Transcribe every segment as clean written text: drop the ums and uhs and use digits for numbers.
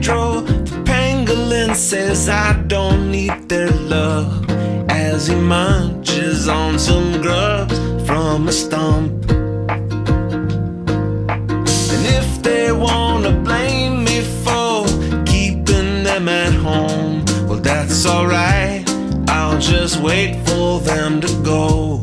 Pedro the pangolin says I don't need their love, as he munches on some grubs from a stump. And if they wanna blame me for keeping them at home, well, that's alright, I'll just wait for them to go.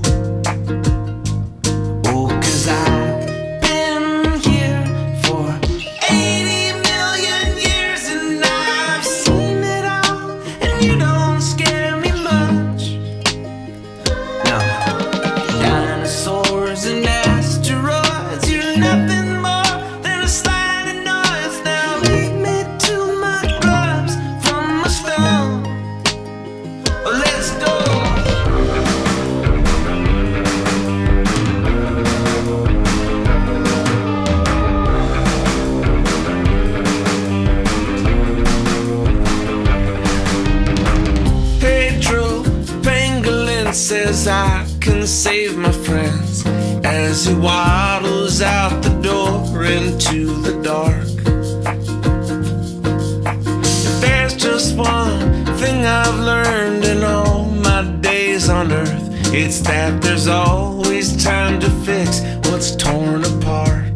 Says I can save my friends, as he waddles out the door into the dark. If there's just one thing I've learned in all my days on earth, it's that there's always time to fix what's torn apart.